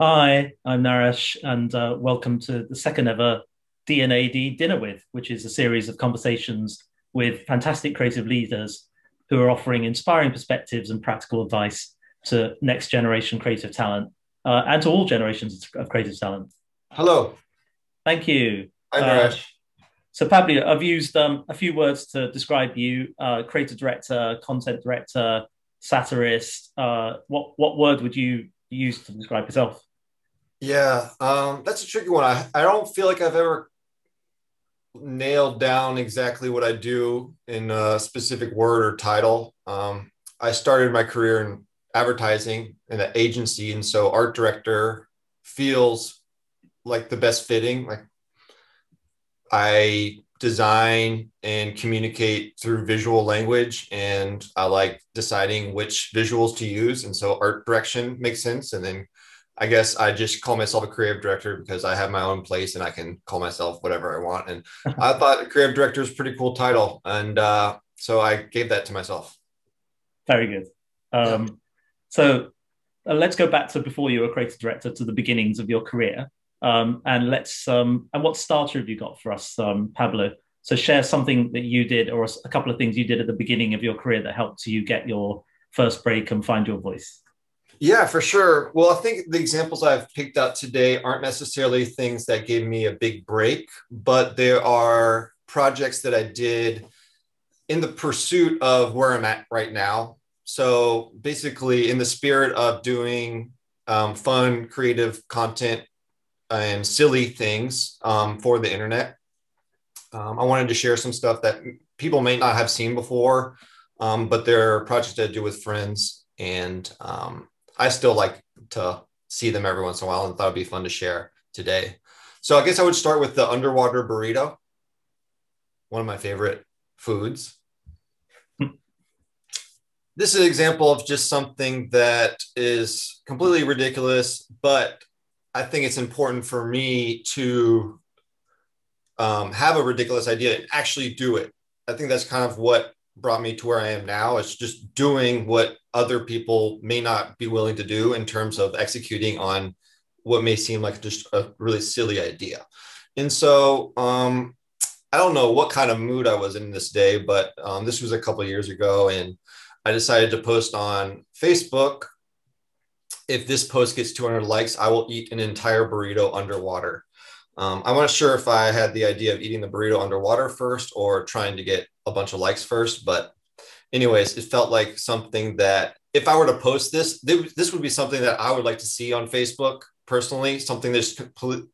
Hi, I'm Naresh, and welcome to the second ever D&AD Dinner With, which is a series of conversations with fantastic creative leaders who are offering inspiring perspectives and practical advice to next generation creative talent and to all generations of creative talent. Hello. Thank you. Hi, Naresh. So Pablo, I've used a few words to describe you: creative director, content director, satirist. What word would you use to describe yourself? Yeah, that's a tricky one. I don't feel like I've ever nailed down exactly what I do in a specific word or title. I started my career in advertising in an agency, and so art director feels like the best fitting. Like, I design and communicate through visual language, and I like deciding which visuals to use. And so art direction makes sense. And then I guess I just call myself a creative director because I have my own place and I can call myself whatever I want. And I thought a creative director is a pretty cool title. And so I gave that to myself. Very good. So let's go back to before you were a creative director, to the beginnings of your career. And let's and what starter have you got for us, Pablo? So share something that you did, or a couple of things you did at the beginning of your career that helped you get your first break and find your voice. Yeah, for sure. Well, I think the examples I've picked out today aren't necessarily things that gave me a big break, but there are projects that I did in the pursuit of where I'm at right now. So basically, in the spirit of doing fun, creative content and silly things for the internet, I wanted to share some stuff that people may not have seen before, but there are projects that I do with friends, and I still like to see them every once in a while, and thought it'd be fun to share today. So I guess I would start with the underwater burrito, one of my favorite foods. This is an example of just something that is completely ridiculous, but I think it's important for me to have a ridiculous idea and actually do it. I think that's kind of what brought me to where I am now. It's just doing what other people may not be willing to do in terms of executing on what may seem like just a really silly idea. And so I don't know what kind of mood I was in this day, but this was a couple of years ago, and I decided to post on Facebook: if this post gets 200 likes, I will eat an entire burrito underwater. I'm not sure if I had the idea of eating the burrito underwater first or trying to get a bunch of likes first. But anyways, it felt like something that if I were to post this, this would be something that I would like to see on Facebook personally, something that's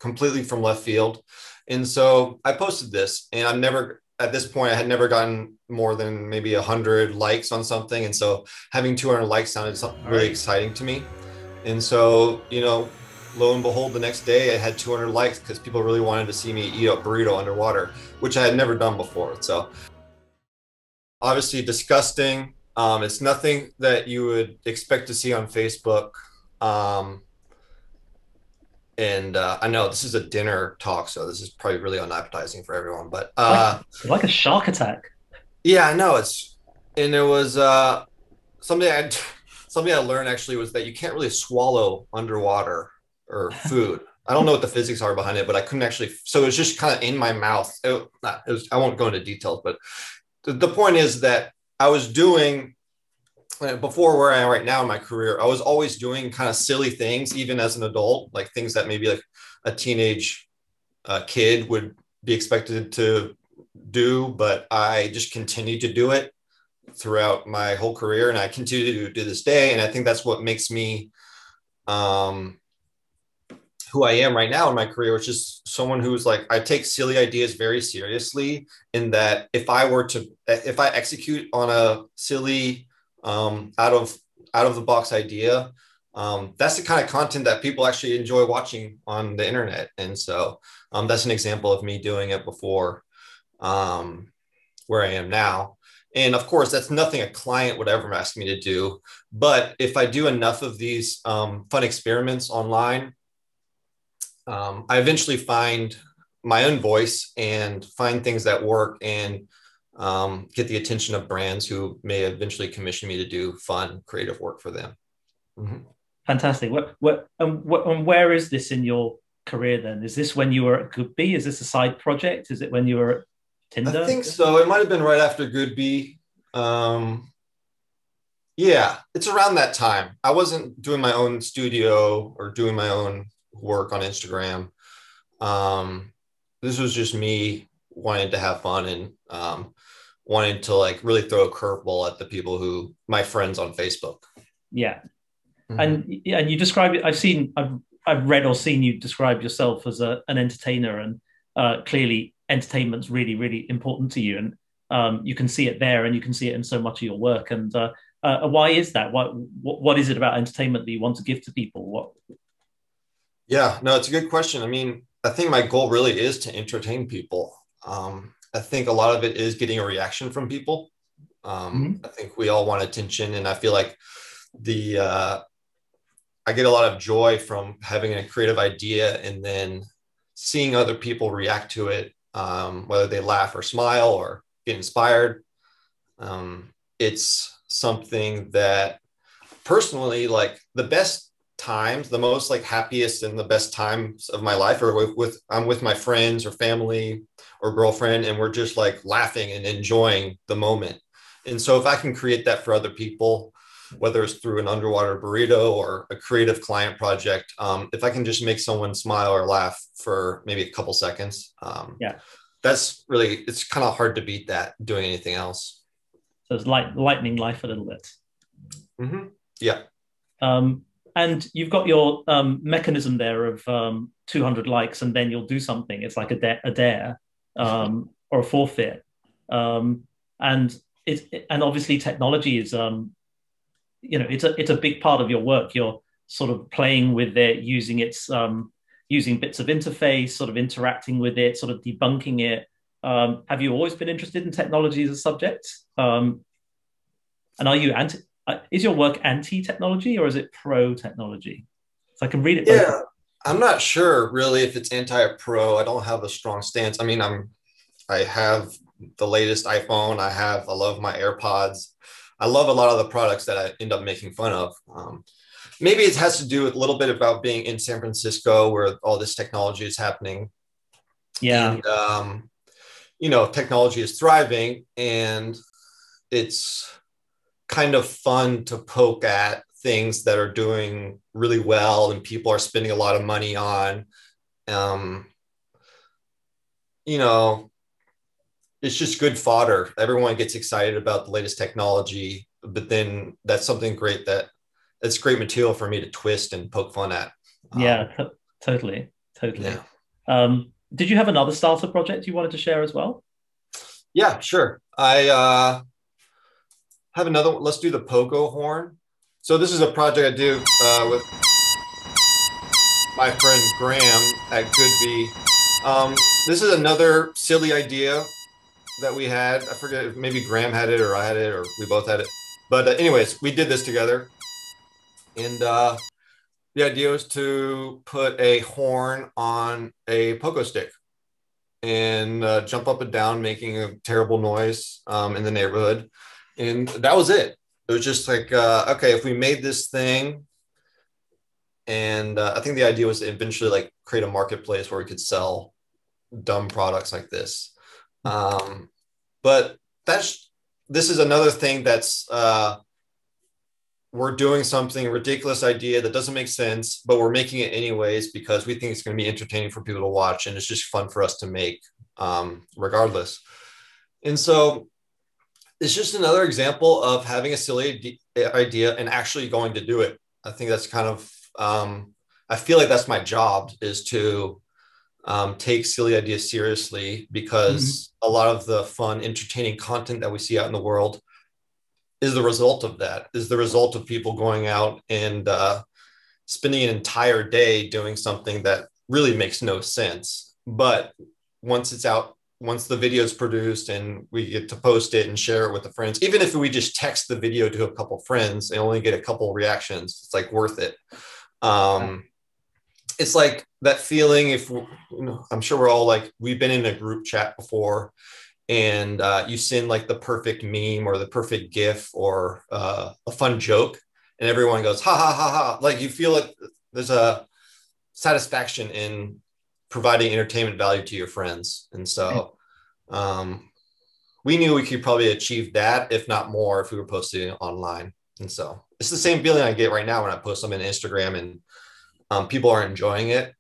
completely from left field. And so I posted this, and I've never, at this point, I had never gotten more than maybe 100 likes on something. And so having 200 likes sounded really exciting to me. And so, you know, lo and behold, the next day I had 200 likes because people really wanted to see me eat a burrito underwater, which I had never done before. So obviously disgusting. It's nothing that you would expect to see on Facebook. I know this is a dinner talk, so this is probably really unappetizing for everyone, but like a shark attack. Yeah, I know. And it was something I learned actually was that you can't really swallow underwater or food. I don't know what the physics are behind it, but I couldn't actually. So it was just kind of in my mouth. I won't go into details, but the point is that I was doing, before where I am right now in my career, I was always doing kind of silly things, even as an adult, like things that maybe like a teenage kid would be expected to do, but I just continued to do it throughout my whole career, and I continue to do this day. And I think that's what makes me who I am right now in my career, which is someone who's like, I take silly ideas very seriously, in that if I execute on a silly out of the box idea, that's the kind of content that people actually enjoy watching on the internet. And so that's an example of me doing it before where I am now. And of course, that's nothing a client would ever ask me to do. But if I do enough of these fun experiments online, I eventually find my own voice and find things that work, and get the attention of brands who may eventually commission me to do fun, creative work for them. Mm-hmm. Fantastic. And where is this in your career then? Is this when you were at Goodby? Is this a side project? Is it when you were at Tinder? I think so. It might have been right after Goodby. Yeah, it's around that time. I wasn't doing my own studio or doing my own work on Instagram. This was just me wanting to have fun and wanting to like really throw a curveball at the people who, my friends on Facebook. Yeah. Mm-hmm. And you describe it, I've read or seen you describe yourself as an entertainer, and clearly entertainment's really, really important to you. And you can see it there, and you can see it in so much of your work. And why is that? What is it about entertainment that you want to give to people? Yeah, no, it's a good question. I mean, I think my goal really is to entertain people. I think a lot of it is getting a reaction from people. I think we all want attention, and I feel like I get a lot of joy from having a creative idea and then seeing other people react to it, whether they laugh or smile or get inspired. It's something that personally, like the best times, the most like happiest and the best times of my life are I'm with my friends or family or girlfriend, and we're just like laughing and enjoying the moment. And so if I can create that for other people, whether it's through an underwater burrito or a creative client project, if I can just make someone smile or laugh for maybe a couple seconds, that's really, it's kind of hard to beat that doing anything else. So it's like lightning life a little bit. Mm-hmm. Yeah. And you've got your mechanism there of 200 likes and then you'll do something. It's like a dare or a forfeit. And obviously technology is, it's a big part of your work. You're sort of playing with it, using its using bits of interface, sort of interacting with it, sort of debunking it. Have you always been interested in technology as a subject? And are you is your work anti-technology or is it pro-technology? So I can read it. Yeah, both. I'm not sure really if it's anti-pro. I don't have a strong stance. I mean, I have the latest iPhone. I love my AirPods. I love a lot of the products that I end up making fun of. Maybe it has to do with a little bit about being in San Francisco where all this technology is happening. Yeah. And, technology is thriving and it's kind of fun to poke at things that are doing really well and people are spending a lot of money on. It's just good fodder. Everyone gets excited about the latest technology, but then that's something great it's great material for me to twist and poke fun at. Yeah, totally. Yeah. Did you have another starter project you wanted to share as well? Yeah, sure. I have another one. Let's do the pogo horn. So this is a project I do with my friend Graham at Goodby. This is another silly idea that we had. I forget if maybe Graham had it or I had it or we both had it. But anyways, we did this together. And the idea was to put a horn on a pogo stick and jump up and down, making a terrible noise in the neighborhood. And that was it. It was just like, okay, if we made this thing, and I think the idea was to eventually like create a marketplace where we could sell dumb products like this. But this is another thing that's, we're doing something ridiculous idea that doesn't make sense, but we're making it anyways, because we think it's going to be entertaining for people to watch. And it's just fun for us to make, regardless. And so it's just another example of having a silly idea and actually going to do it. I think that's kind of, I feel like that's my job, is to take silly ideas seriously, because a lot of the fun, entertaining content that we see out in the world is the result of that, is the result of people going out and spending an entire day doing something that really makes no sense. But once it's out, once the video is produced and we get to post it and share it with the friends, even if we just text the video to a couple friends and only get a couple reactions, it's like worth it. It's like that feeling, I'm sure we're all like, we've been in a group chat before and you send like the perfect meme or the perfect GIF or a fun joke. and everyone goes, ha, ha, ha, ha. Like, you feel like there's a satisfaction in providing entertainment value to your friends. And so we knew we could probably achieve that, if not more, if we were posting online. And so it's the same feeling I get right now when I post something on Instagram and people are enjoying it.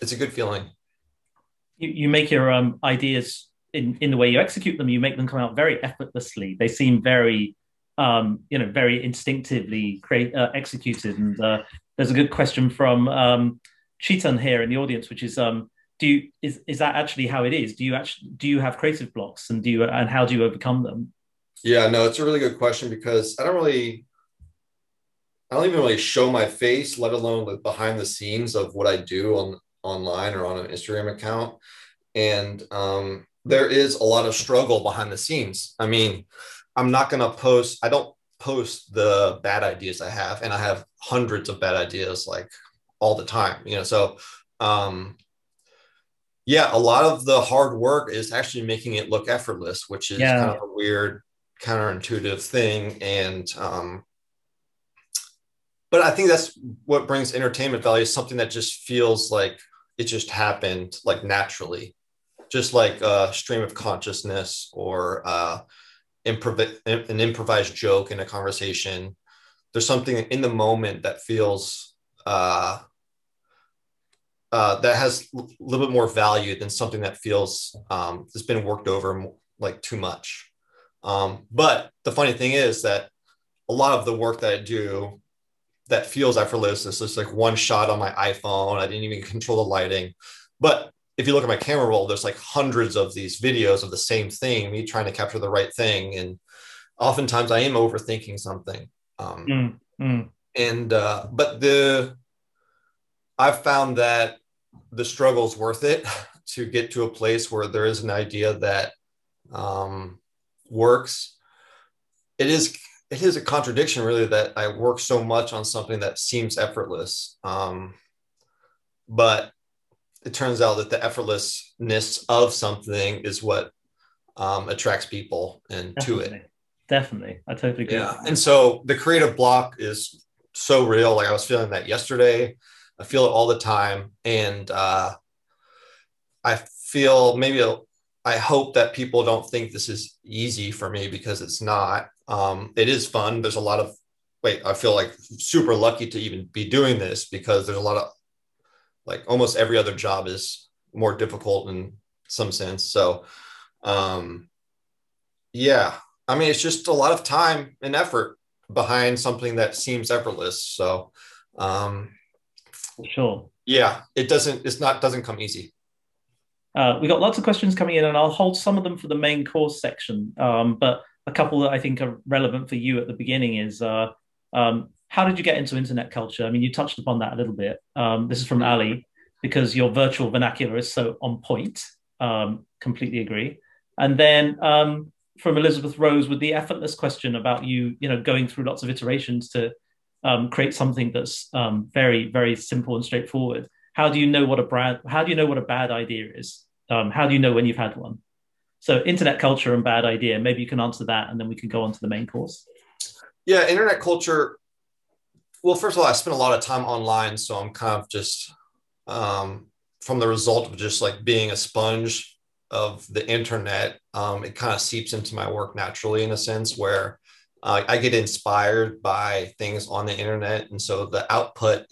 It's a good feeling. You make your ideas in the way you execute them. You make them come out very effortlessly. They seem very, very instinctively executed. And there's a good question from Chetan here in the audience, which is, is that actually how it is? Do you have creative blocks, and how do you overcome them? Yeah, no, it's a really good question, because I don't even really show my face, let alone the behind the scenes of what I do online or on an Instagram account. And there is a lot of struggle behind the scenes. I mean, I don't post the bad ideas I have, and I have hundreds of bad ideas, like, all the time, so yeah, a lot of the hard work is actually making it look effortless, which is kind of a weird, counterintuitive thing. And but I think that's what brings entertainment value, is something that just feels like it just happened, like, naturally, just like a stream of consciousness, or an improvised joke in a conversation. There's something in the moment that feels that has a little bit more value than something that feels it's been worked over, like, too much. But the funny thing is that a lot of the work that I do that feels effortless is just like one shot on my iPhone. I didn't even control the lighting. But if you look at my camera roll, there's like hundreds of these videos of the same thing, me trying to capture the right thing. And oftentimes I am overthinking something. And but I've found that the struggle's worth it to get to a place where there is an idea that works. It is a contradiction, really, that I work so much on something that seems effortless, but it turns out that the effortlessness of something is what attracts people and to it. Definitely, I totally agree. Yeah, and so the creative block is so real. Like, I was feeling that yesterday. I feel it all the time. And I feel I hope that people don't think this is easy for me, because it's not. It is fun. There's a lot of, I feel like super lucky to even be doing this, because there's a lot of, like, almost every other job is more difficult in some sense. So yeah, I mean, it's just a lot of time and effort behind something that seems effortless. So sure. Yeah, it doesn't come easy. We got lots of questions coming in, and I'll hold some of them for the main course section. But a couple that I think are relevant for you at the beginning is, how did you get into internet culture? I mean, you touched upon that a little bit. This is from Ali, because your virtual vernacular is so on point. Completely agree. And then from Elizabeth Rose with the effortless question about you going through lots of iterations to create something that's very, very simple and straightforward. How do you know what a bad idea is? How do you know when you've had one? So internet culture and bad idea, maybe you can answer that, and then we can go on to the main course. Yeah, internet culture. Well, first of all, I spend a lot of time online, so I'm kind of just from the result of just like being a sponge of the internet, it kind of seeps into my work naturally, in a sense where I get inspired by things on the internet. And so the output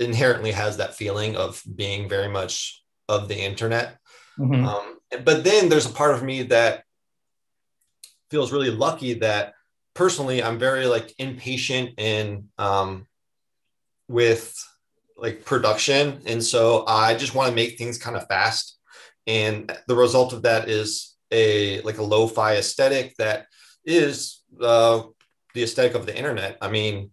inherently has that feeling of being very much of the internet. Mm-hmm. But then there's a part of me that feels really lucky that personally, I'm very like impatient and with like production. And so I just want to make things kind of fast. And the result of that is a lo-fi aesthetic that is the aesthetic of the internet. I mean,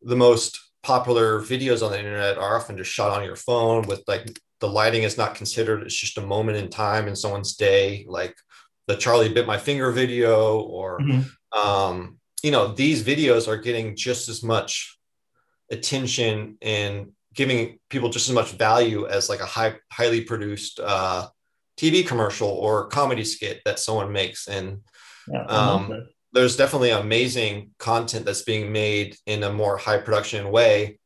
the most popular videos on the internet are often just shot on your phone with like the lighting is not considered. It's just a moment in time in someone's day, like the Charlie bit my finger video, or, these videos are getting just as much attention and giving people just as much value as like a highly produced TV commercial or comedy skit that someone makes. And there's definitely amazing content that's being made in a more high production way.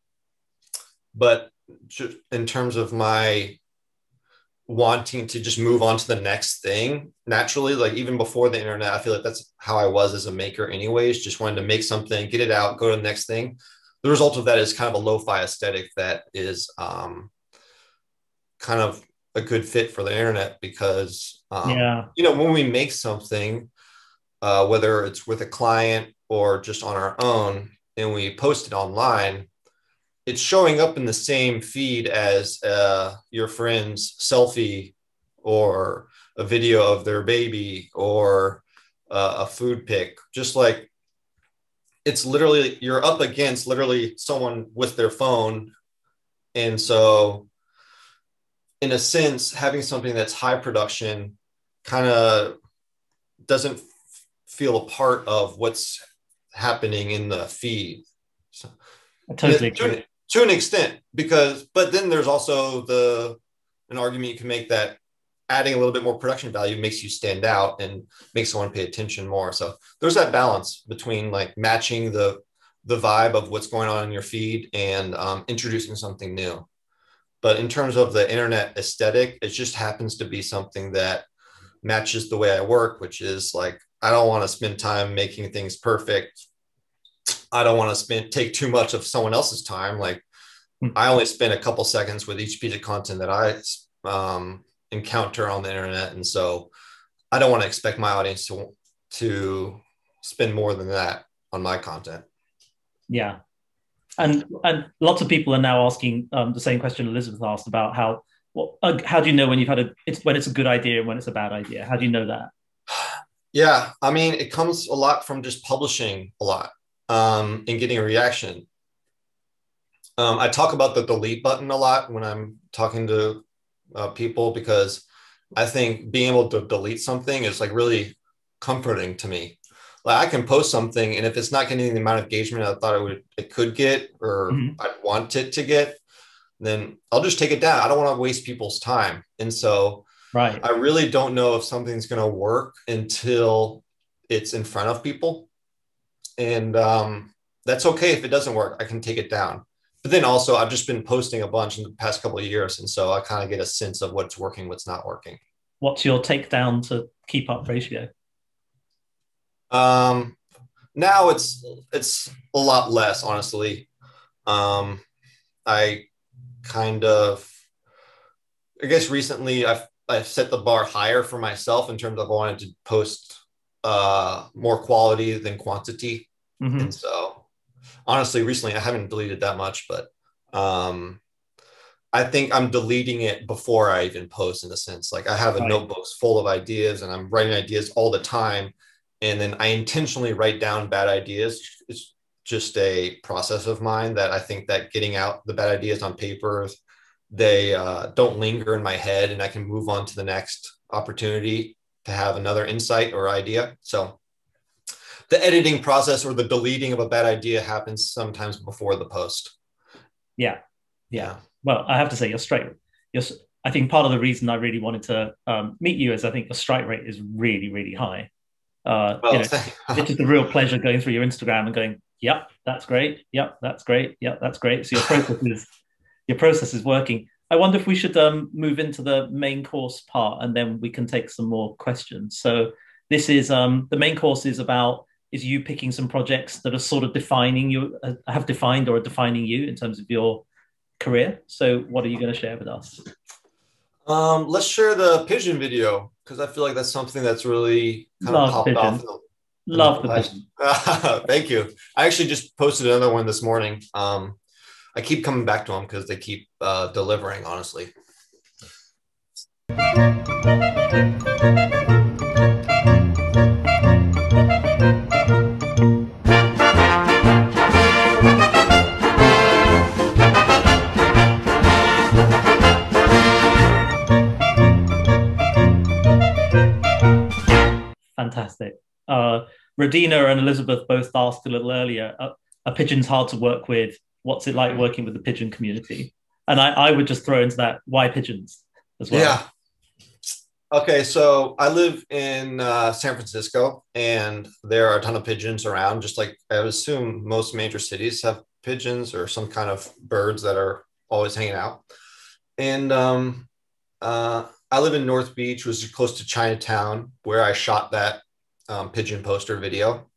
But in terms of my wanting to just move on to the next thing, naturally, like even before the internet, I feel like that's how I was as a maker anyways, just wanted to make something, get it out, go to the next thing. The result of that is kind of a lo-fi aesthetic that is kind of a good fit for the internet because, you know, when we make something, whether it's with a client or just on our own, and we post it online, it's showing up in the same feed as your friend's selfie or a video of their baby or a food pic. Just like it's literally, you're up against literally someone with their phone. And so in a sense, having something that's high production kind of doesn't feel a part of what's happening in the feed. So, I totally agree. To an extent, because, but then there's also an argument you can make that adding a little bit more production value makes you stand out and makes someone pay attention more. So there's that balance between like matching the vibe of what's going on in your feed and introducing something new. But in terms of the internet aesthetic, it just happens to be something that matches the way I work, which is like, I don't want to spend time making things perfect. I don't want to take too much of someone else's time. Like I only spend a couple seconds with each piece of content that I encounter on the internet. And so I don't want to expect my audience to spend more than that on my content. Yeah. And lots of people are now asking the same question Elizabeth asked about how do you know when you've had when it's a good idea and when it's a bad idea? How do you know that? Yeah. I mean, it comes a lot from just publishing a lot. And getting a reaction. I talk about the delete button a lot when I'm talking to people, because I think being able to delete something is like really comforting to me. Like I can post something and if it's not getting the amount of engagement I thought it could get, or I'd want it to get, then I'll just take it down. I don't want to waste people's time. And so I really don't know if something's going to work until it's in front of people. And that's okay if it doesn't work, I can take it down. But then also I've just been posting a bunch in the past couple of years. And so I kind of get a sense of what's working, what's not working. What's your takedown to keep up ratio? Now it's a lot less, honestly. I guess recently I've set the bar higher for myself in terms of I wanted to post more quality than quantity. And so honestly, recently I haven't deleted that much, but I think I'm deleting it before I even post, in a sense. Like I have a notebook full of ideas and I'm writing ideas all the time. And then I intentionally write down bad ideas. It's just a process of mine that I think that getting out the bad ideas on paper, they don't linger in my head and I can move on to the next opportunity to have another insight or idea. So the editing process or the deleting of a bad idea happens sometimes before the post. Yeah. Well, I have to say you're straight. I think part of the reason I really wanted to meet you is I think your strike rate is really, really high. It's just a real pleasure going through your Instagram and going, yep, that's great. Yep, that's great. Yep, that's great. So your process is working. I wonder if we should move into the main course part and then we can take some more questions. So this is, the main course is you picking some projects that are sort of defining you, have defined or are defining you in terms of your career. So what are you going to share with us? Let's share the pigeon video, because I feel like that's something that's really kind of popped off. Love the pigeon. Thank you. I actually just posted another one this morning. I keep coming back to them because they keep delivering, honestly. Fantastic. Radina and Elizabeth both asked a little earlier, are pigeons hard to work with? What's it like working with the pigeon community? And I would just throw into that, why pigeons as well? Yeah. Okay, so I live in San Francisco, and there are a ton of pigeons around, just like I would assume most major cities have pigeons or some kind of birds that are always hanging out. And I live in North Beach, which is close to Chinatown, where I shot that pigeon poster video.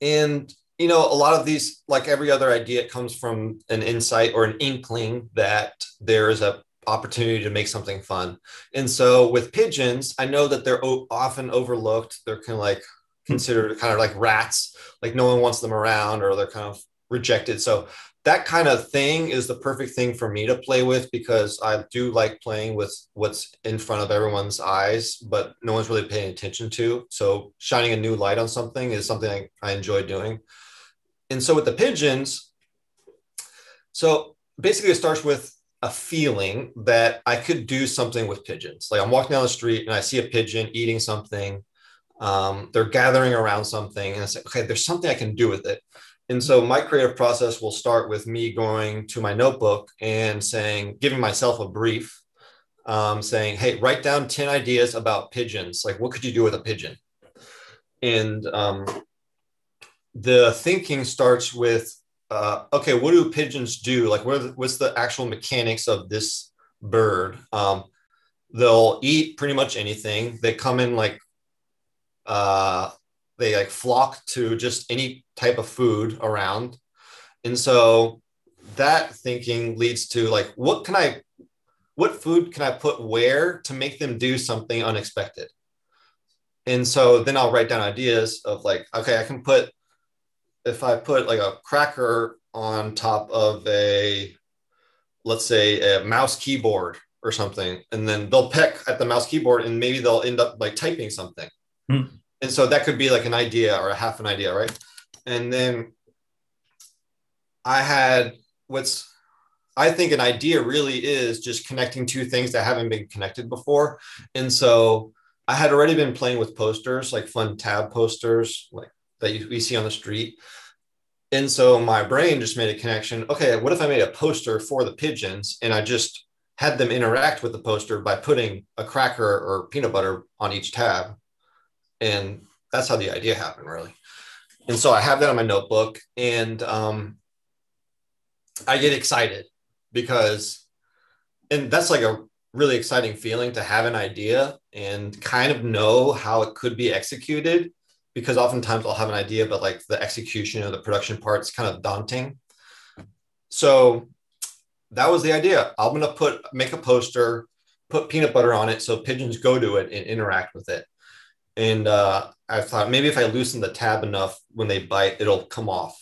And, you know, a lot of these, like every other idea, comes from an insight or an inkling that there is a opportunity to make something fun. And so with pigeons, I know that they're often overlooked. They're kind of like considered kind of like rats, like no one wants them around or they're kind of rejected. So that kind of thing is the perfect thing for me to play with, because I do like playing with what's in front of everyone's eyes, but no one's really paying attention to. So shining a new light on something is something I enjoy doing. And so with the pigeons, so basically it starts with a feeling that I could do something with pigeons. Like I'm walking down the street and I see a pigeon eating something. They're gathering around something and I say, okay, there's something I can do with it. And so my creative process will start with me going to my notebook and saying, giving myself a brief, saying, hey, write down 10 ideas about pigeons. Like, what could you do with a pigeon? And the thinking starts with, okay, what do pigeons do? Like, what's the actual mechanics of this bird? They'll eat pretty much anything. They come in like, they like flock to just any type of food around. And so that thinking leads to like, what food can I put where to make them do something unexpected? And so then I'll write down ideas of like, okay, I can put, if I put like a cracker on top of a, let's say a mouse keyboard or something, and then they'll peck at the mouse keyboard and maybe they'll end up like typing something. And so that could be like an idea or a half an idea, right? And then I had what's, I think an idea really is just connecting two things that haven't been connected before. And so I had already been playing with posters, like fun tab posters, like that we see on the street. And so my brain just made a connection. Okay, what if I made a poster for the pigeons and I just had them interact with the poster by putting a cracker or peanut butter on each tab? And that's how the idea happened, really. And so I have that on my notebook and I get excited because, and that's like a really exciting feeling to have an idea and kind of know how it could be executed. Because oftentimes I'll have an idea, but like the execution or the production part's kind of daunting. So that was the idea. I'm gonna make a poster, put peanut butter on it so pigeons go to it and interact with it. And I thought maybe if I loosen the tab enough when they bite, it'll come off.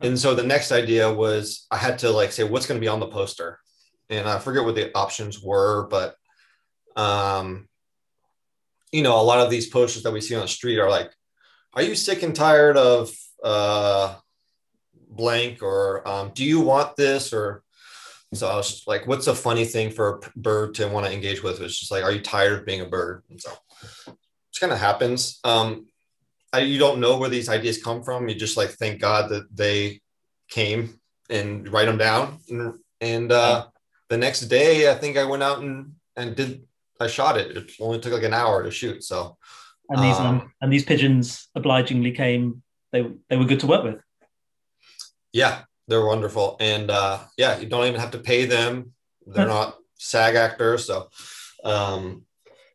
And so the next idea was I had to like say what's gonna be on the poster, and I forget what the options were, but you know, a lot of these posters that we see on the street are like, are you sick and tired of blank, or do you want this? Or so I was like, what's a funny thing for a bird to want to engage with? It's just like, are you tired of being a bird? And so it just kind of happens. You don't know where these ideas come from. You just like, thank God that they came and write them down. And the next day, I think I went out and I shot it. It only took like an hour to shoot. So. And these pigeons obligingly came. They were good to work with. Yeah, they're wonderful. And yeah, you don't even have to pay them. They're not SAG actors. So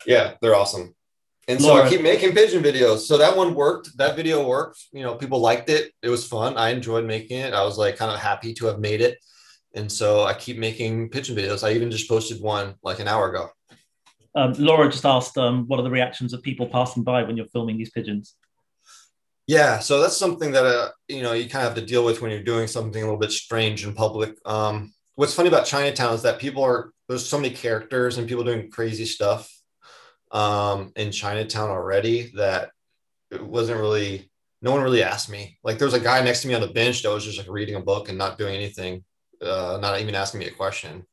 yeah, they're awesome. And Laura. So I keep making pigeon videos. So that one worked. That video worked. You know, people liked it. It was fun. I enjoyed making it. I was like kind of happy to have made it. And so I keep making pigeon videos. I even just posted one like an hour ago. Laura just asked, what are the reactions of people passing by when you're filming these pigeons? Yeah, so that's something that, you know, you kind of have to deal with when you're doing something a little bit strange in public. What's funny about Chinatown is that there's so many characters and people doing crazy stuff in Chinatown already that it wasn't really, no one really asked me. Like there was a guy next to me on the bench that was just like reading a book and not doing anything, not even asking me a question.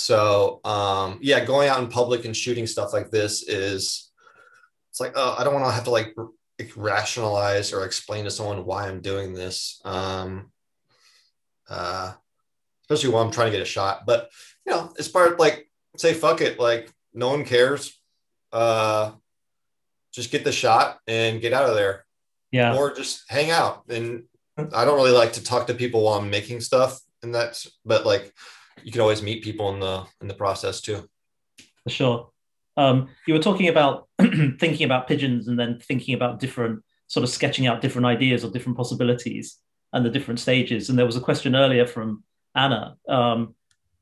So yeah, going out in public and shooting stuff like this it's like, oh, I don't want to have to like rationalize or explain to someone why I'm doing this. Especially while I'm trying to get a shot, but you know, it's part of like, say, fuck it. Like No one cares. Just get the shot and get out of there. Yeah. Or just hang out. And I don't really like to talk to people while I'm making stuff. And that's, but like, you can always meet people in the process too. For sure. You were talking about thinking about pigeons and then thinking about different sort of sketching out different ideas or different possibilities and the different stages. And there was a question earlier from Anna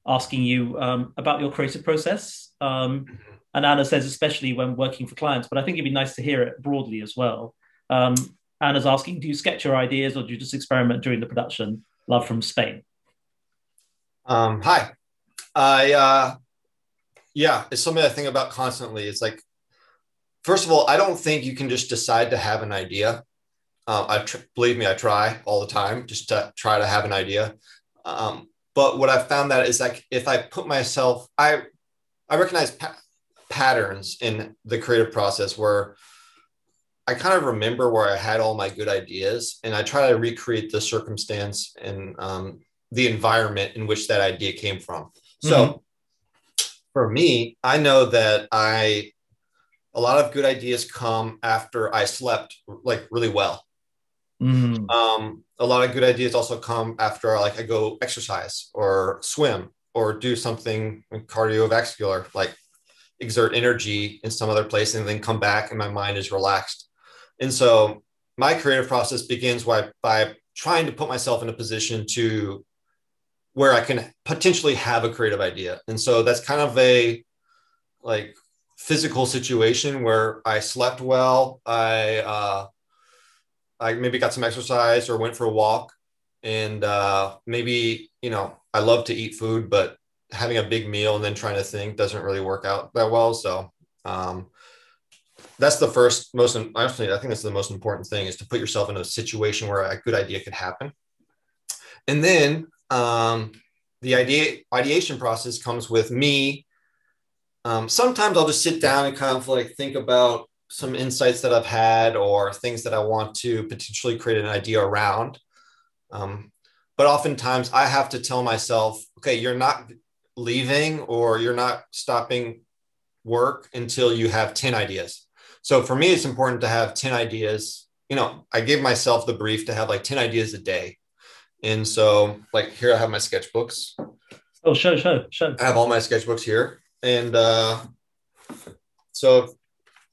asking you about your creative process. And Anna says, especially when working for clients, but I think it'd be nice to hear it broadly as well. Anna's asking, do you sketch your ideas or do you just experiment during the production? Love from Spain. Hi. Yeah, it's something I think about constantly. It's like, first of all, I don't think you can just decide to have an idea. Believe me, I try all the time just to try to have an idea. But what I've found that is like, if I put myself, I recognize patterns in the creative process where I kind of remember where I had all my good ideas, and I try to recreate the circumstance and the environment in which that idea came from. Mm-hmm. So for me, I know that a lot of good ideas come after I slept like really well. Mm-hmm. A lot of good ideas also come after like I go exercise or swim or do something cardiovascular, like exert energy in some other place and then come back and my mind is relaxed. And so my creative process begins by trying to put myself in a position to where I can potentially have a creative idea. And so that's kind of a like physical situation where I slept well. I maybe got some exercise or went for a walk, and maybe, you know, I love to eat food, but having a big meal and then trying to think doesn't really work out that well. So that's the first most, honestly, I think that's the most important thing, is to put yourself in a situation where a good idea could happen. And then the ideation process comes with me. Sometimes I'll just sit down and kind of like think about some insights that I've had or things that I want to potentially create an idea around. But oftentimes I have to tell myself, okay, you're not leaving or you're not stopping work until you have 10 ideas. So for me, it's important to have 10 ideas. You know, I give myself the brief to have like 10 ideas a day. And so like here, I have my sketchbooks. Oh, show. I have all my sketchbooks here. And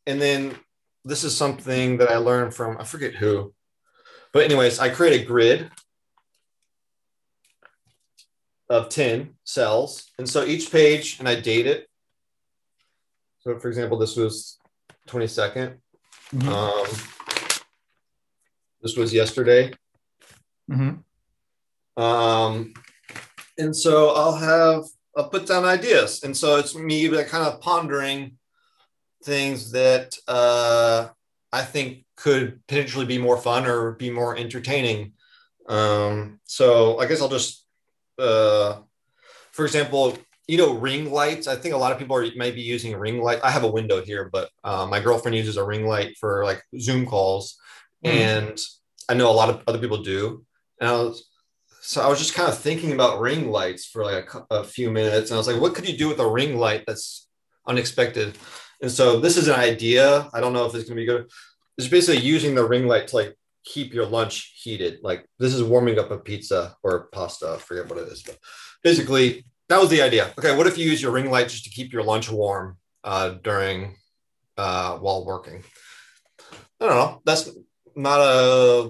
and then this is something that I learned from, I forget who, but anyways, I create a grid of 10 cells. And so each page, and I date it. So for example, this was 22nd. Mm-hmm. This was yesterday. Mm-hmm. And so I'll put down ideas. And so it's me kind of pondering things that I think could potentially be more fun or be more entertaining. So I guess I'll just, for example, you know, ring lights. I think a lot of people might be using ring light. I have a window here, but my girlfriend uses a ring light for like Zoom calls. Mm. And I know a lot of other people do. And I was just kind of thinking about ring lights for like a few minutes. And I was like, what could you do with a ring light that's unexpected? And so this is an idea. I don't know if it's going to be good. It's basically using the ring light to like keep your lunch heated. Like this is warming up a pizza or pasta. I forget what it is, but basically that was the idea. Okay. What if you use your ring light just to keep your lunch warm while working? I don't know. That's not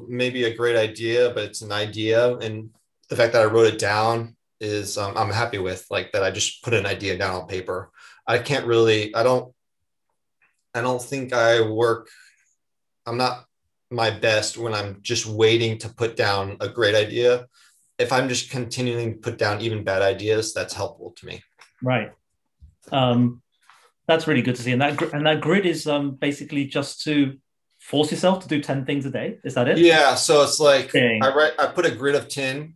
maybe a great idea, but it's an idea. And the fact that I wrote it down is I'm happy with, like, that I just put an idea down on paper. I'm not my best when I'm just waiting to put down a great idea. If I'm just continuing to put down even bad ideas, that's helpful to me. Right. That's really good to see. And that grid is basically just to force yourself to do 10 things a day. Is that it? Yeah. So it's like, I put a grid of 10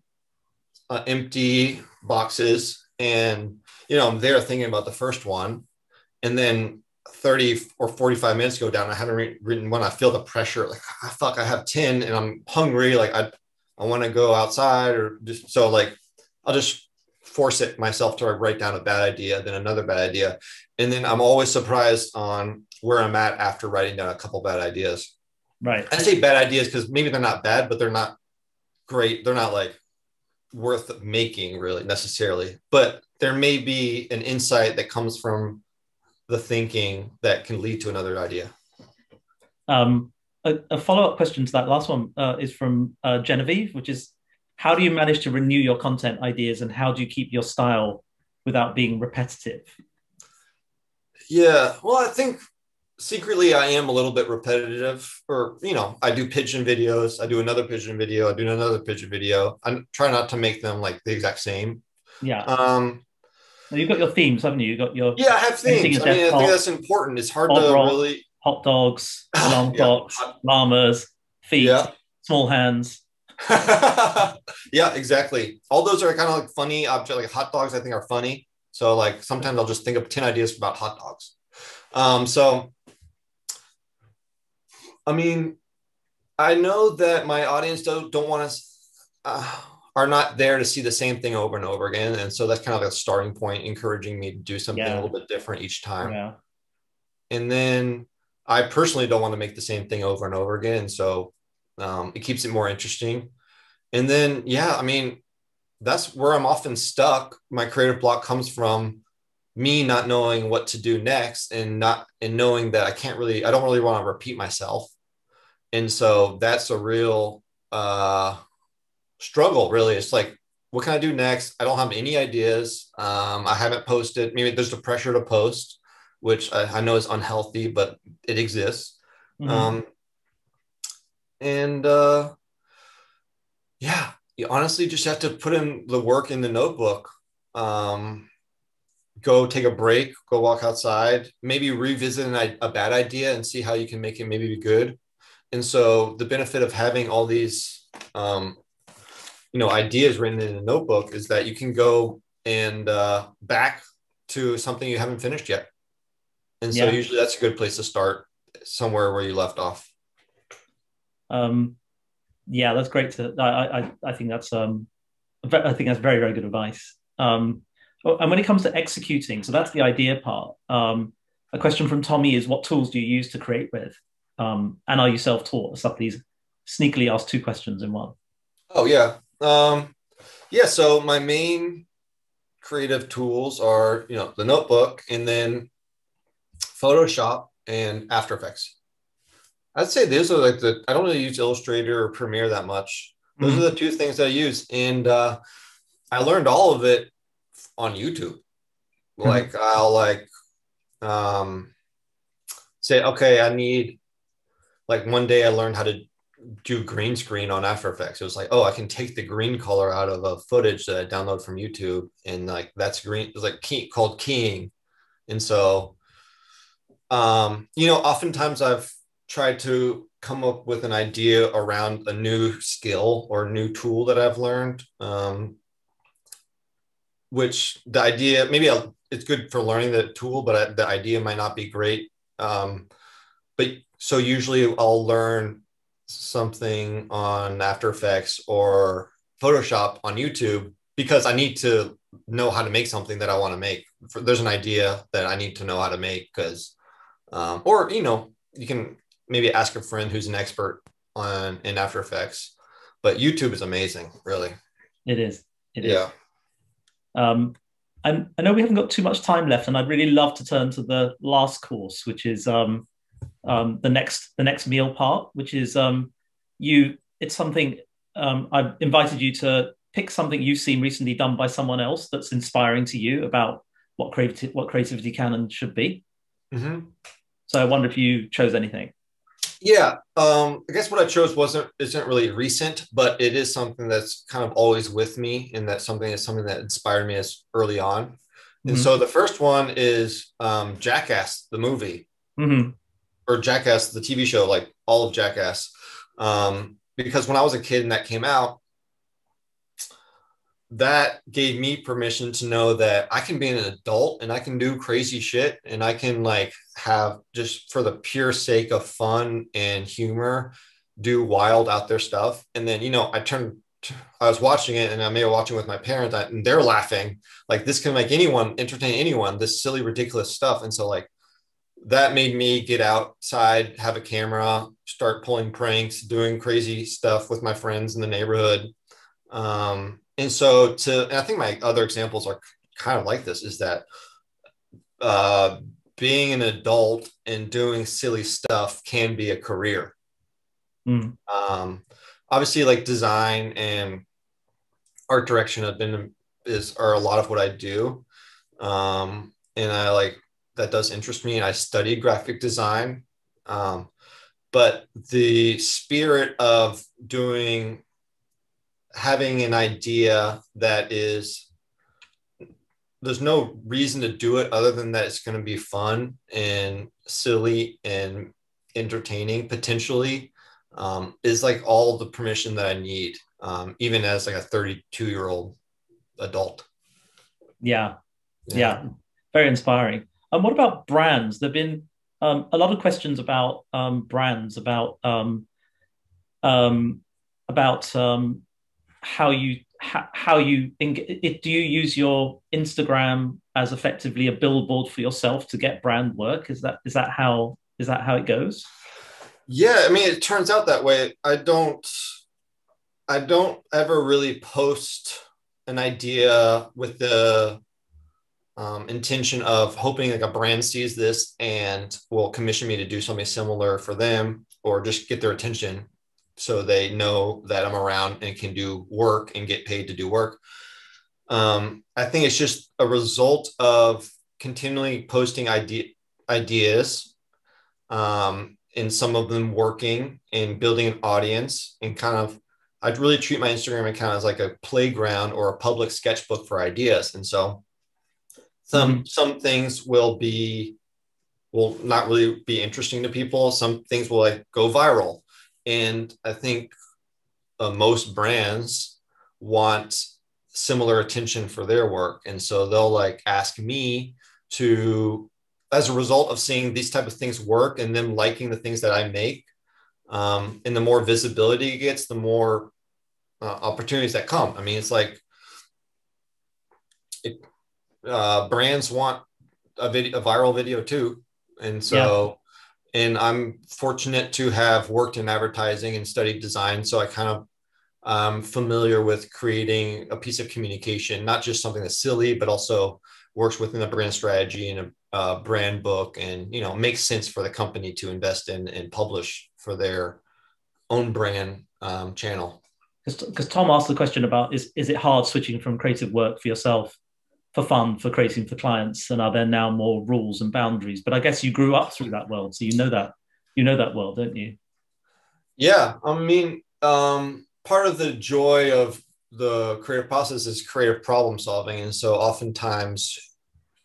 empty boxes, and, you know, I'm there thinking about the first one, and then 30 or 45 minutes go down. I haven't written one. I feel the pressure. Like, ah, fuck, I have 10 and I'm hungry. Like I want to go outside, or just, so like, I'll just force it myself to write down a bad idea, then another bad idea. And then I'm always surprised on where I'm at after writing down a couple bad ideas. Right. I say bad ideas because maybe they're not bad, but they're not great. They're not like worth making really necessarily, but there may be an insight that comes from the thinking that can lead to another idea. A follow-up question to that last one is from Genevieve, which is, how do you manage to renew your content ideas and how do you keep your style without being repetitive? Yeah, well, I think secretly I am a little bit repetitive, or, you know, I do pigeon videos. I do another pigeon video. I do another pigeon video. I try not to make them like the exact same. Yeah. Well, you've got your themes, haven't you? You've got your... Yeah, I have themes. I mean, I think that's important. It's hard to really... Hot dogs, alarm clocks, llamas, feet, small hands. Yeah, exactly. All those are kind of like funny objects. Like hot dogs, I think, are funny. So like sometimes I'll just think of 10 ideas about hot dogs. So, I mean, I know that my audience don't want to... are not there to see the same thing over and over again. And so that's kind of a starting point, encouraging me to do something a little bit different each time. Yeah. And then I personally don't want to make the same thing over and over again. So it keeps it more interesting. And then, yeah, I mean, that's where I'm often stuck. My creative block comes from me not knowing what to do next and knowing that I don't really want to repeat myself. And so that's a real, struggle really. It's like, what can I do next? I don't have any ideas. I haven't posted. Maybe there's the pressure to post, which I know is unhealthy, but it exists. Mm-hmm. Yeah, you honestly just have to put in the work in the notebook. Go take a break, go walk outside, maybe revisit a bad idea and see how you can make it maybe be good. And so the benefit of having all these, ideas written in a notebook is that you can go and back to something you haven't finished yet. And so usually that's a good place to start, somewhere where you left off. Yeah, that's great. I think that's very, very good advice. And when it comes to executing, so that's the idea part. A question from Tommy is, what tools do you use to create with? And are you self-taught? Somebody's sneakily asked two questions in one. Oh, yeah. So my main creative tools are, the notebook and then Photoshop and After Effects. I'd say these are like I don't really use Illustrator or Premiere that much. Those are the two things that I use. And I learned all of it on YouTube. Like I'll say, okay, I need, one day I learned how to do green screen on After Effects. It was like, oh, I can take the green color out of a footage that I download from YouTube, and that's green. It was called keying. And so, oftentimes I've tried to come up with an idea around a new skill or new tool that I've learned. Which the idea, it's good for learning the tool, but the idea might not be great. So usually I'll learn something on After Effects or Photoshop on YouTube because I need to know how to make something that I want to make. There's an idea that I need to know how to make because, you can maybe ask a friend who's an expert in After Effects, but YouTube is amazing, really. It is. Yeah. I know we haven't got too much time left, and I'd really love to turn to the last course, which is, the next meal part, which is it's something I've invited you to pick something you've seen recently done by someone else that's inspiring to you about what creativity can and should be. Mm-hmm. So I wonder if you chose anything. Yeah, I guess what I chose isn't really recent, but it is something that's kind of always with me, and that's something that inspired me as early on. Mm-hmm. And so the first one is Jackass, the movie. Mm-hmm. Or Jackass, the TV show, all of Jackass. Because when I was a kid and that came out, that gave me permission to know that I can be an adult and I can do crazy shit. And I can have, just for the pure sake of fun and humor, do wild out there stuff. And then, I turned I was watching it, and I may be watching it with my parents, and they're laughing. Like, this can make anyone, entertain anyone, this silly, ridiculous stuff. And so, like, that made me get outside, have a camera, start pulling pranks, doing crazy stuff with my friends in the neighborhood. And so and I think my other examples are kind of like this, is that being an adult and doing silly stuff can be a career. Mm. Obviously, like, design and art direction are a lot of what I do. And I like, that does interest me. And I studied graphic design. But the spirit of having an idea that there's no reason to do it other than that it's going to be fun and silly and entertaining potentially, is like all the permission that I need, even as like a 32-year-old adult. Yeah. Very inspiring. And what about brands? There've been a lot of questions about brands, about how you do you use your Instagram as effectively a billboard for yourself to get brand work? Is that how it goes? Yeah, I mean, it turns out that way. I don't ever really post an idea with the intention of hoping like a brand sees this and will commission me to do something similar for them, or just get their attention so they know that I'm around and can do work and get paid to do work. I think it's just a result of continually posting ideas, and some of them working and building an audience, and I'd really treat my Instagram account as like a playground or a public sketchbook for ideas. And so some things will not really be interesting to people. Some things will like go viral. And I think most brands want similar attention for their work. And so they'll like ask me to, as a result of seeing these type of things work and them liking the things that I make, and the more visibility it gets, the more opportunities that come. I mean, it's like, brands want a viral video too. And so, and I'm fortunate to have worked in advertising and studied design. So I kind of am familiar with creating a piece of communication, not just something that's silly, but also works within a brand strategy and a brand book, and, you know, makes sense for the company to invest in and publish for their own brand channel. Because Tom asked the question about, is it hard switching from creative work for yourself for fun, for creating for clients, and are there now more rules and boundaries? But I guess you grew up through that world, so you know that world, don't you? Yeah, I mean, part of the joy of the creative process is creative problem solving, and so oftentimes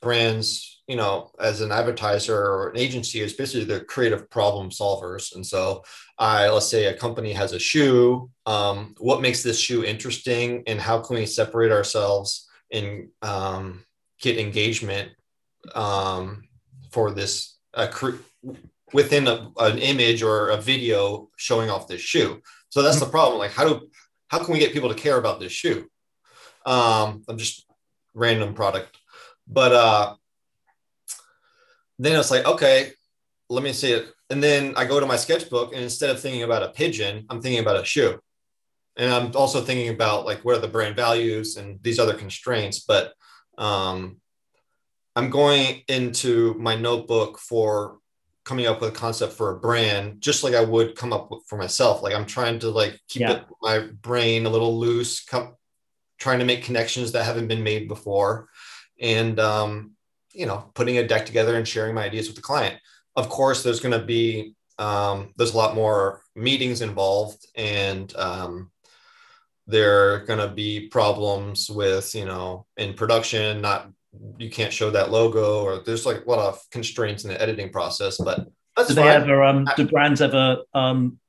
brands, you know, as an advertiser or an agency, is basically the creative problem solvers. And so, let's say a company has a shoe. What makes this shoe interesting, and how can we separate ourselves and get engagement for this within an image or a video showing off this shoe? So that's the problem. Like, how can we get people to care about this shoe? I'm just random product, but then it's like, okay, let me see it. And then I go to my sketchbook, and instead of thinking about a pigeon, I'm thinking about a shoe. And I'm also thinking about like, what are the brand values and these other constraints, but I'm going into my notebook for coming up with a concept for a brand, just like I would come up with for myself. Like, I'm trying to like keep my brain a little loose, trying to make connections that haven't been made before, and, you know, putting a deck together and sharing my ideas with the client. Of course, there's going to be, there's a lot more meetings involved, and, there are going to be problems with, you know, in production, you can't show that logo, or there's like a lot of constraints in the editing process, but that's fine. Do brands ever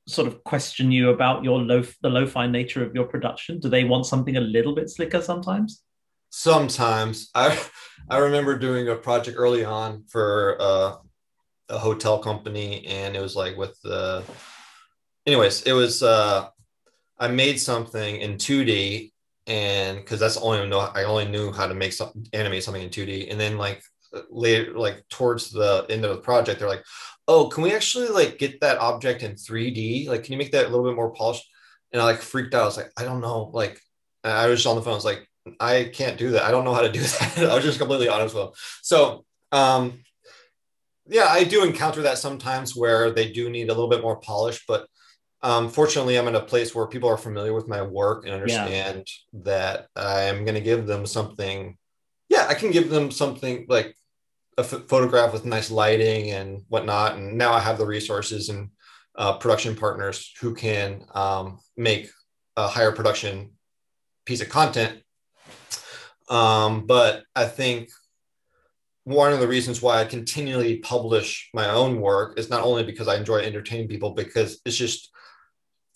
sort of question you about the lo-fi nature of your production? Do they want something a little bit slicker sometimes? Sometimes. I remember doing a project early on for a hotel company, and it was like anyways, it was I made something in 2D, and because that's all I only knew how to make animate something in 2D. And then like later, like towards the end of the project, they're like, oh, can we actually like get that object in 3D? Like, can you make that a little bit more polished? And I like freaked out. I was like, I don't know. Like, I was on the phone. I was like, I can't do that. I don't know how to do that. I was just completely honest with them. So, yeah, I do encounter that sometimes where they do need a little bit more polish, but fortunately I'm in a place where people are familiar with my work and understand that I'm going to give them something. Yeah, I can give them something like a photograph with nice lighting and whatnot. And now I have the resources and production partners who can make a higher production piece of content. But I think one of the reasons why I continually publish my own work is not only because I enjoy entertaining people, because it's just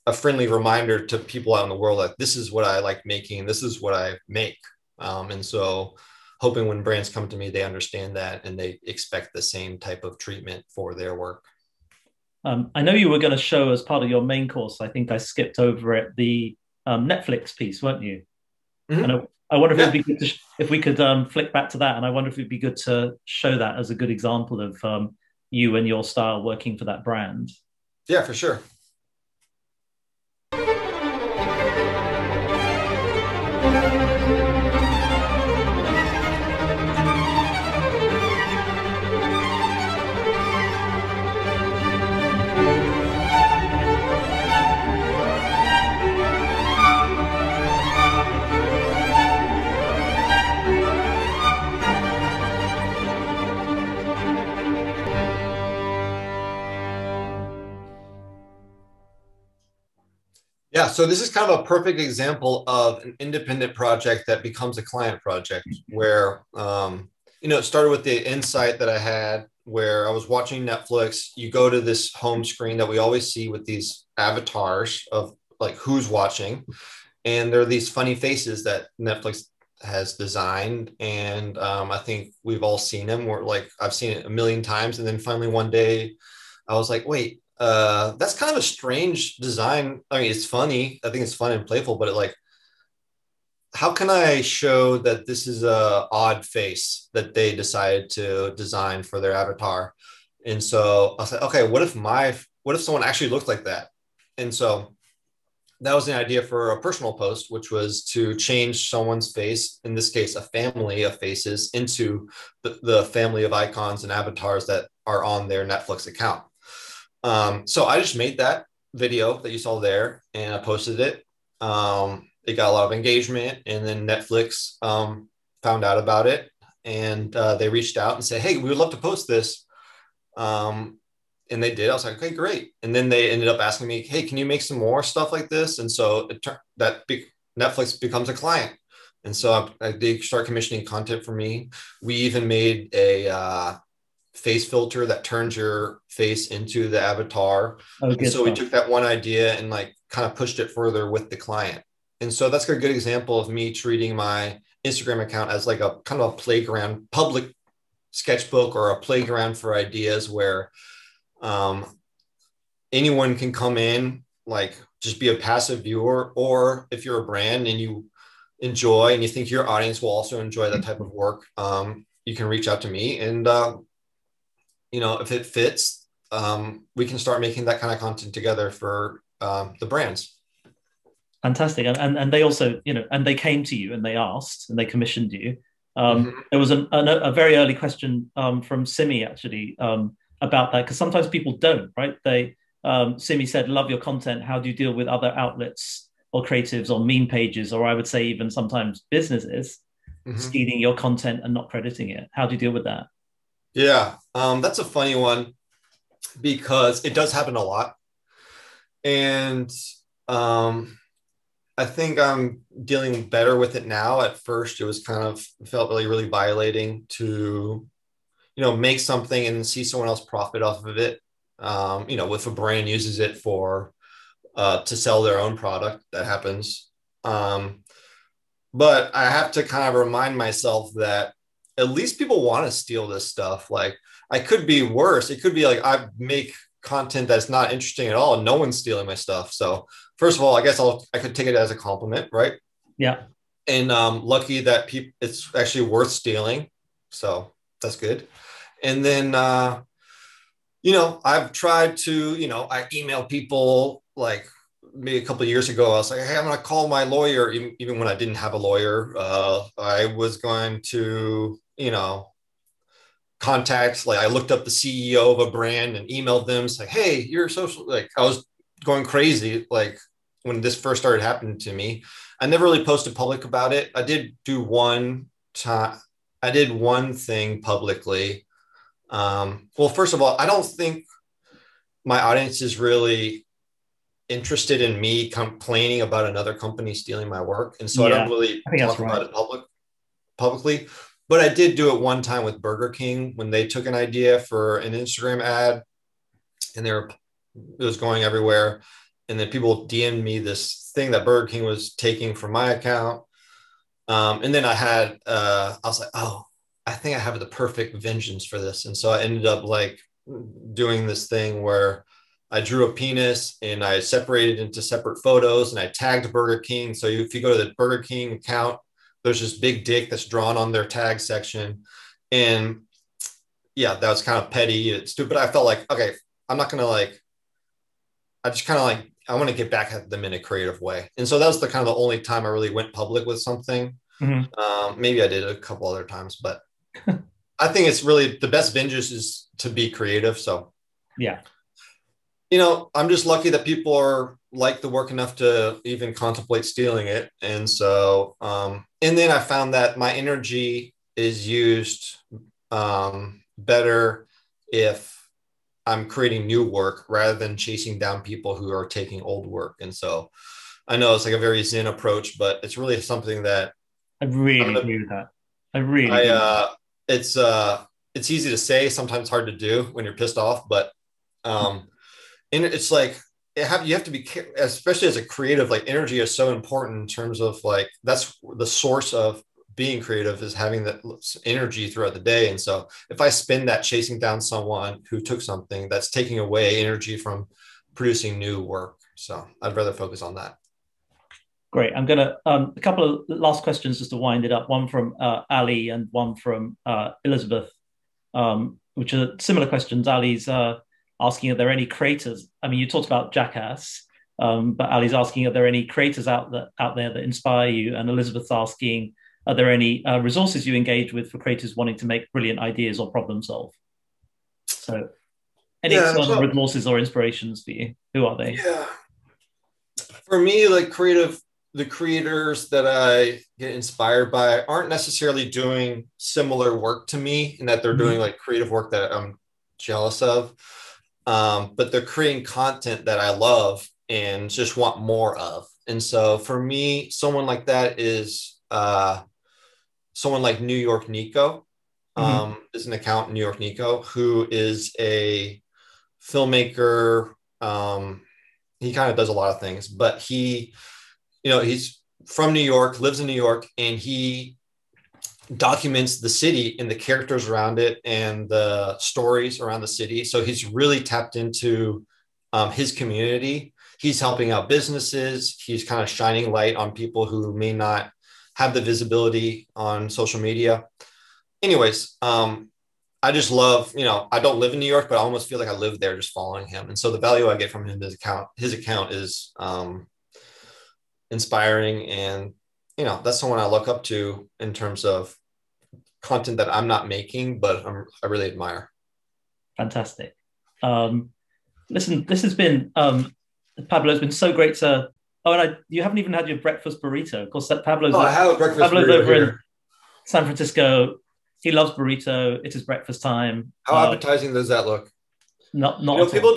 a friendly reminder to people out in the world that this is what I like making, this is what I make. And so hoping when brands come to me, they understand that and they expect the same type of treatment for their work. I know you were going to show as part of your main course, I think I skipped over it, the Netflix piece, weren't you? Mm-hmm. And I wonder if it'd be good to if we could flick back to that, and I wonder if it'd be good to show that as a good example of you and your style working for that brand. Yeah, for sure. Yeah, so this is kind of a perfect example of an independent project that becomes a client project where, you know, it started with the insight that I had where I was watching Netflix. You go to this home screen that we always see with these avatars of like who's watching. And there are these funny faces that Netflix has designed. And I think we've all seen them. We're like, I've seen it a million times. And then finally one day I was like, wait, that's kind of a strange design. I mean, it's funny. I think it's fun and playful, but it like, how can I show that this is a odd face that they decided to design for their avatar? And so I said, okay, what if someone actually looked like that? And so that was an idea for a personal post, which was to change someone's face, in this case, a family of faces, into the family of icons and avatars that are on their Netflix account. So I just made that video that you saw there and I posted it. It got a lot of engagement, and then Netflix found out about it, and they reached out and said, hey, we would love to post this. And they did. I was like, okay, great. And then they ended up asking me, hey, can you make some more stuff like this? And so Netflix becomes a client. And so they start commissioning content for me. We even made a face filter that turns your face into the avatar. And so we took that one idea and like kind of pushed it further with the client. And so that's a good example of me treating my Instagram account as like a kind of a playground, public sketchbook or a playground for ideas where anyone can come in, like just be a passive viewer, or if you're a brand and you enjoy and you think your audience will also enjoy that type of work, you can reach out to me and, you know, if it fits, we can start making that kind of content together for the brands. Fantastic. And they also, you know, and they came to you and they asked and they commissioned you. There was a very early question from Simi, actually, about that, because sometimes people don't, right? They Simi said, love your content. How do you deal with other outlets or creatives or meme pages, or I would say even sometimes businesses stealing your content and not crediting it? How do you deal with that? Yeah, that's a funny one because it does happen a lot. And I think I'm dealing better with it now. At first, it was kind of felt really violating to, you know, make something and see someone else profit off of it. You know, if a brand uses it for to sell their own product, that happens. But I have to kind of remind myself that at least people want to steal this stuff. Like I could be worse. It could be like I make content that's not interesting at all, and no one's stealing my stuff. So first of all, I guess I could take it as a compliment, right? Yeah. And lucky that it's actually worth stealing. So that's good. And then, I've tried to, I email people, like maybe a couple of years ago, I was like, hey, I'm going to call my lawyer. Even when I didn't have a lawyer, I was going to, contacts. Like I looked up the CEO of a brand and emailed them. It's like, hey, you're social. Like I was going crazy. Like when this first started happening to me, I never really posted public about it. I did do one time. I did one thing publicly. Well, first of all, I don't think my audience is really interested in me complaining about another company stealing my work. And so I don't really talk about it publicly. But I did do it one time with Burger King when they took an idea for an Instagram ad and it was going everywhere. And then people DM'd me this thing that Burger King was taking from my account. And then I had, I was like, oh, I think I have the perfect vengeance for this. And so I ended up like doing this thing where I drew a penis and I separated into separate photos and I tagged Burger King. So if you go to the Burger King account, there's this big dick that's drawn on their tag section. And yeah, that was kind of petty and stupid. I felt like, okay, I'm not going to like, I just kind of like, I want to get back at them in a creative way. And so that was the kind of the only time I really went public with something. Mm-hmm. Maybe I did a couple other times, but I think it's really the best vengeance is to be creative. So yeah, I'm just lucky that people are like the work enough to even contemplate stealing it. And so, and then I found that my energy is used better if I'm creating new work rather than chasing down people who are taking old work. And so I know it's like a very Zen approach, but it's really something that I really agree with that. It's easy to say, sometimes hard to do when you're pissed off, but, and it's like, you have to be, especially as a creative, like energy is so important in terms of like, that's the source of being creative is having that energy throughout the day. And so if I spend that chasing down someone who took something, that's taking away energy from producing new work. So I'd rather focus on that. Great. I'm going to, a couple of last questions just to wind it up. One from Ali and one from Elizabeth, which are similar questions. Ali's asking, are there any creators? I mean, you talked about Jackass, but Ali's asking, are there any creators out there that inspire you? And Elizabeth's asking, are there any resources you engage with for creators wanting to make brilliant ideas or problem solve? So any resources or inspirations for you? Who are they? Yeah. For me, like the creators that I get inspired by aren't necessarily doing similar work to me in that they're doing like creative work that I'm jealous of. But they're creating content that I love and just want more of. And so for me, someone like that is, someone like New York Nico, is an account, New York Nico, who is a filmmaker. He kind of does a lot of things, but he, he's from New York, lives in New York, and he documents the city and the characters around it and the stories around the city. So he's really tapped into his community. He's helping out businesses. He's kind of shining light on people who may not have the visibility on social media. Anyways, I just love, I don't live in New York, but I almost feel like I live there just following him. And so the value I get from his account is inspiring. And, that's someone I look up to in terms of content that I'm not making, but I really admire. Fantastic. Listen, this has been, Pablo, it's been so great to... Oh, and you haven't even had your breakfast burrito. Of course, Pablo's over in San Francisco. He loves burrito. It is breakfast time. How appetizing does that look? Not people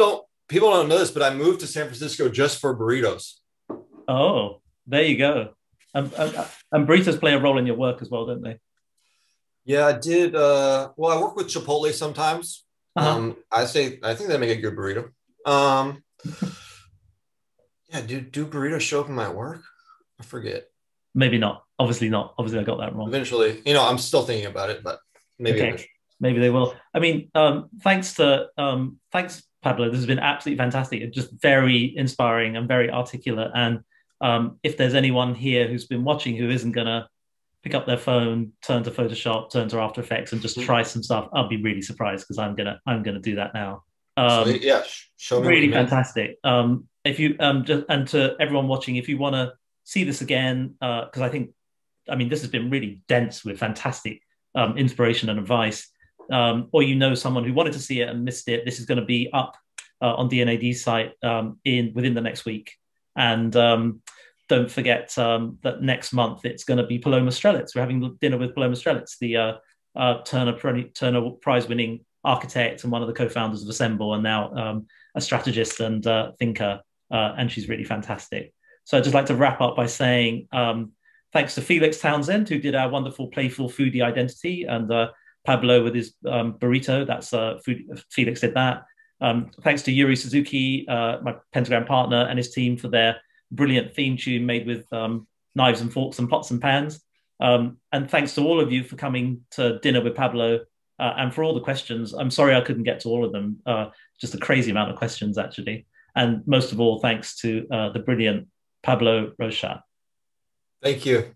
don't know this, but I moved to San Francisco just for burritos. Oh, there you go. And burritos play a role in your work as well, don't they? Yeah, I did. Well, I work with Chipotle sometimes. I think they make a good burrito. Yeah, do burritos show up in my work? I forget. Maybe not. Obviously not. Obviously, I got that wrong. Eventually. I'm still thinking about it, but maybe. Okay. Maybe they will. I mean, thanks Pablo, this has been absolutely fantastic. It's just very inspiring and very articulate. And if there's anyone here who's been watching who isn't going to pick up their phone, turn to Photoshop, turn to After Effects, and just try some stuff, I'll be really surprised, because I'm gonna do that now. So, yeah, show me. Really fantastic. If you just, and to everyone watching, if you want to see this again, because I mean this has been really dense with fantastic inspiration and advice, or you know someone who wanted to see it and missed it, this is going to be up on D&AD's site within the next week, and. Don't forget that next month it's going to be Paloma Strelitz. We're having dinner with Paloma Strelitz, the Turner Prize-winning architect and one of the co-founders of Assemble, and now a strategist and thinker, and she's really fantastic. So I'd just like to wrap up by saying thanks to Felix Townsend, who did our wonderful playful foodie identity, and Pablo with his burrito, that's food, Felix did that. Thanks to Yuri Suzuki, my Pentagram partner, and his team for their brilliant theme tune made with knives and forks and pots and pans. And thanks to all of you for coming to dinner with Pablo and for all the questions. I'm sorry I couldn't get to all of them, just a crazy amount of questions actually. And most of all, thanks to the brilliant Pablo Rochat. Thank you.